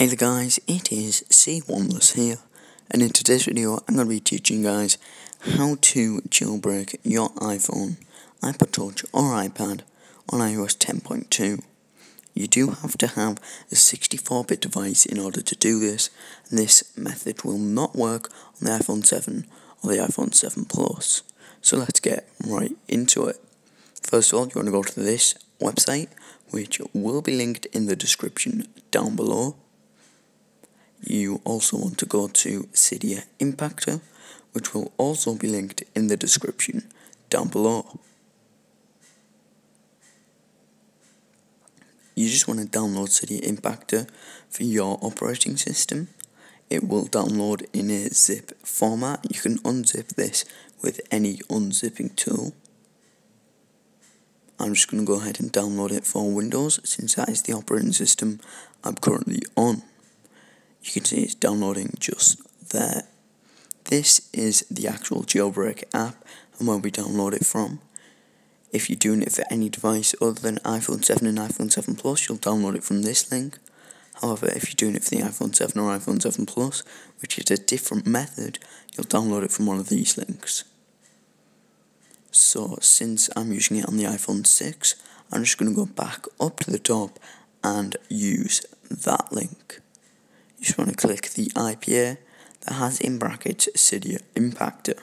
Hey there guys, it is C1less here, and in today's video I'm going to be teaching you guys how to jailbreak your iPhone, iPod Touch or iPad on iOS 10.2. You do have to have a 64-bit device in order to do this, and this method will not work on the iPhone 7 or the iPhone 7 Plus. So let's get right into it. First of all, you want to go to this website, which will be linked in the description down below. You also want to go to Cydia Impactor, which will also be linked in the description down below. You just want to download Cydia Impactor for your operating system. It will download in a zip format. You can unzip this with any unzipping tool. I'm just going to go ahead and download it for Windows, since that is the operating system I'm currently on. You can see it's downloading just there. This is the actual GeoBreak app and where we download it from. If you're doing it for any device other than iPhone 7 and iPhone 7 Plus, you'll download it from this link. However, if you're doing it for the iPhone 7 or iPhone 7 Plus, which is a different method, you'll download it from one of these links. So, since I'm using it on the iPhone 6, I'm just going to go back up to the top and use that link. You just want to click the IPA that has in brackets Cydia Impactor.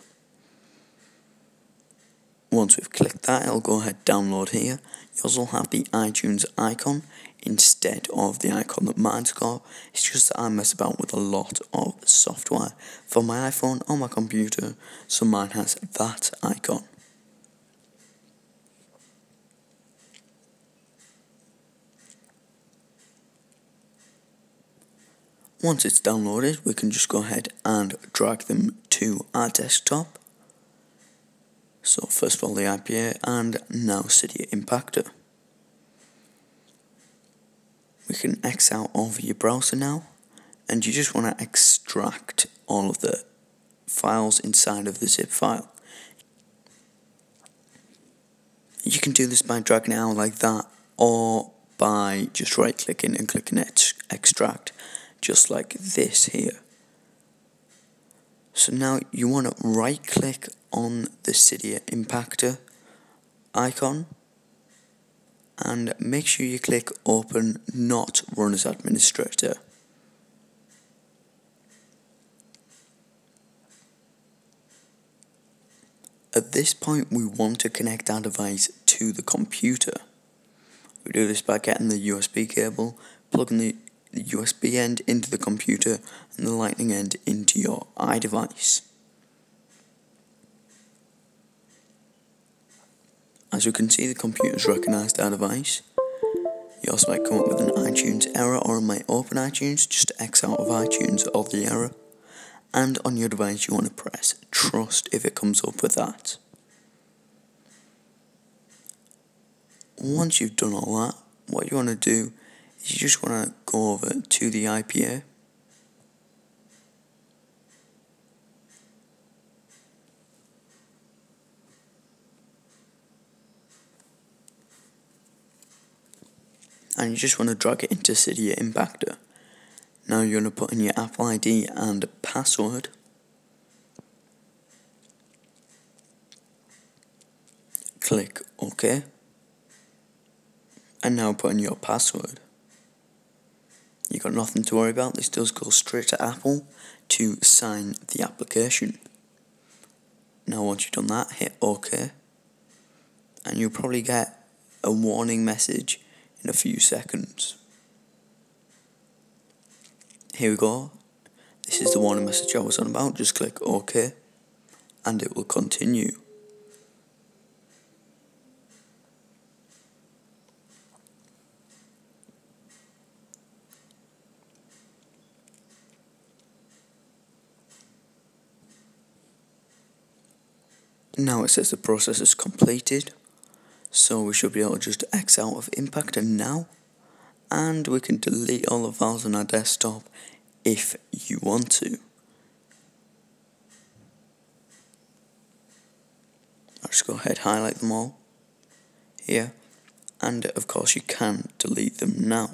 Once we've clicked that, it'll go ahead download here. You also have the iTunes icon instead of the icon that mine's got. It's just that I mess about with a lot of software for my iPhone or my computer, so mine has that icon. Once it's downloaded, we can just go ahead and drag them to our desktop. So first of all the IPA and now Cydia Impactor. We can X out over your browser now, and you just want to extract all of the files inside of the zip file. You can do this by dragging it out like that or by just right clicking and clicking extract. Just like this here. So now you want to right click on the Cydia Impactor icon and make sure you click open not run as administrator. At this point we want to connect our device to the computer. We do this by getting the USB cable, plugging the USB end into the computer and the lightning end into your iDevice. As you can see, the computer's recognised our device. You also might come up with an iTunes error, or it might open iTunes, just X out of iTunes of the error. And on your device you want to press trust if it comes up with that. Once you've done all that, what you want to do, you just want to go over to the IPA. And you just want to drag it into Cydia Impactor. Now you're going to put in your Apple ID and password. Click OK. And now put in your password. You've got nothing to worry about, this does go straight to Apple to sign the application. Now once you've done that, hit OK. And you'll probably get a warning message in a few seconds. Here we go. This is the warning message I was on about, just click OK. And it will continue. Now it says the process is completed, so we should be able to just X out of Impactor now, and we can delete all the files on our desktop if you want to. I'll just go ahead and highlight them all here, and of course you can delete them now.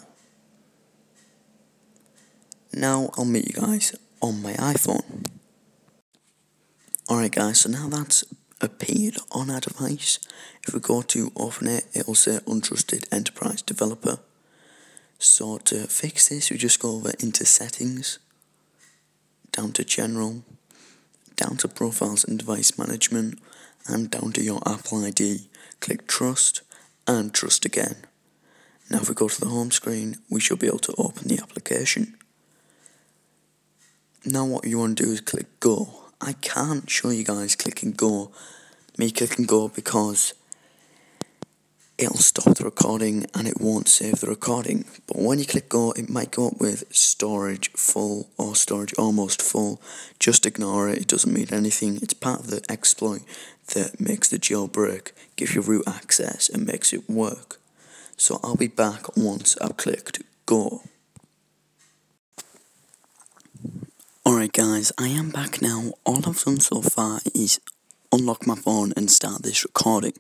Now I'll meet you guys on my iPhone. Alright guys, so now that's appeared on our device, if we go to open it, it'll say Untrusted Enterprise Developer. So to fix this, we just go over into Settings, down to General, down to Profiles and Device Management, and down to your Apple ID. Click Trust, and Trust again. Now if we go to the home screen, we should be able to open the application. Now what you want to do is click Go. I can't show you guys clicking Go, me clicking Go, because it'll stop the recording and it won't save the recording. But when you click Go, it might go up with storage full or storage almost full. Just ignore it, it doesn't mean anything. It's part of the exploit that makes the jailbreak, gives you root access and makes it work. So I'll be back once I've clicked Go. Alright guys, I am back now. All I've done so far is unlock my phone and start this recording.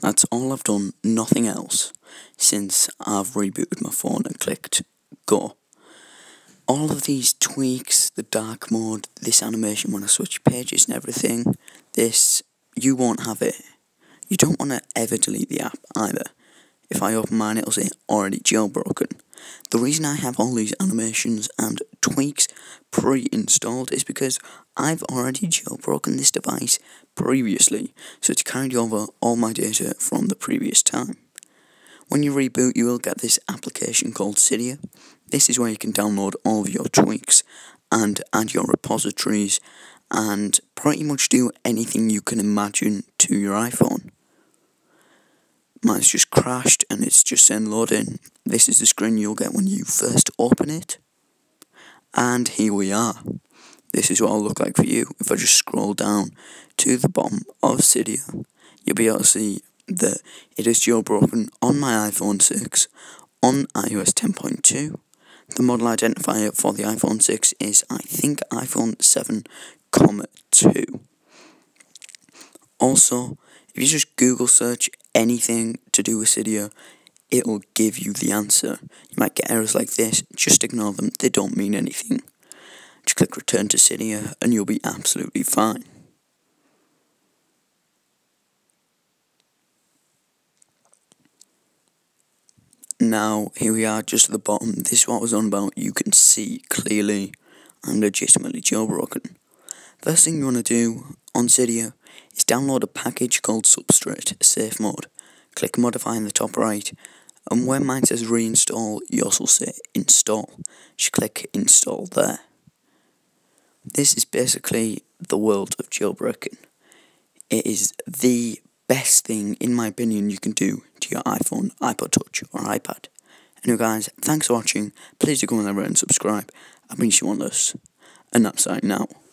That's all I've done, nothing else, since I've rebooted my phone and clicked Go. All of these tweaks, the dark mode, this animation when I switch pages and everything, this, you won't have it. You don't want to ever delete the app either. If I open mine, it'll say already jailbroken. The reason I have all these animations and tweaks pre-installed is because I've already jailbroken this device previously, so it's carried over all my data from the previous time. When you reboot, you will get this application called Cydia. This is where you can download all of your tweaks and add your repositories and pretty much do anything you can imagine to your iPhone. Mine's just crashed and it's just saying loading. This is the screen you'll get when you first open it. And here we are. This is what it'll look like for you. If I just scroll down to the bottom of Cydia, you'll be able to see that it is jailbroken on my iPhone 6 on iOS 10.2. The model identifier for the iPhone 6 is, I think, iPhone 7,2. Also, if you just Google search anything to do with Cydia, it'll give you the answer. You might get errors like this, just ignore them, they don't mean anything. Just click return to Cydia and you'll be absolutely fine. Now, here we are just at the bottom, this is what I was on about, you can see clearly I'm legitimately jailbroken. First thing you want to do on Cydia is download a package called Substrate Safe Mode. Click modify in the top right, and when mine says reinstall, yours will say install. Just click install there. This is basically the world of jailbreaking. It is the best thing, in my opinion, you can do to your iPhone, iPod Touch or iPad. Anyway guys, thanks for watching, please do go and subscribe. I've been C1less, and that's it now.